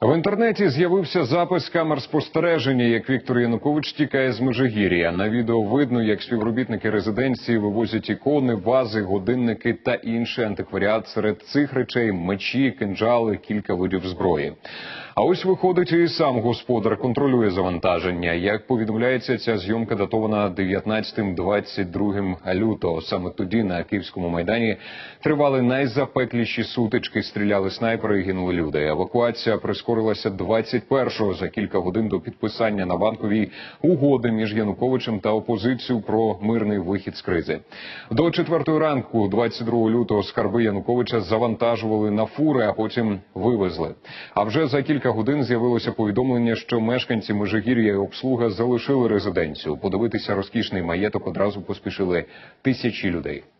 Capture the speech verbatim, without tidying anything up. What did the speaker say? В інтернеті з'явився запис камер спостереження, як Віктор Янукович тікає з Межигір'я. На відео видно, як співробітники резиденції вивозять ікони, вази, годинники та інший антикваріат. Серед цих речей – мечі, кинджали, кілька видів зброї. А ось виходить і сам господар, контролює завантаження. Як повідомляється, ця зйомка датована дев'ятнадцятим-двадцять другим лютого. Саме тоді на Київському Майдані тривали найзапекліші сутички, стріляли снайпери і гинули люди. Евакуація прискорилася двадцять першого, за кілька годин до підписання на Банковій угоди між Януковичем та опозицією про мирний вихід з кризи. До четвертої ранку двадцять другого лютого скарби Януковича завантажували на фури, а потім вивезли. А вже за кілька годин з'явилося повідомлення, що мешканці Межигір'я і обслуга залишили резиденцію. Подивитися розкішний маєток одразу поспішили тисячі людей.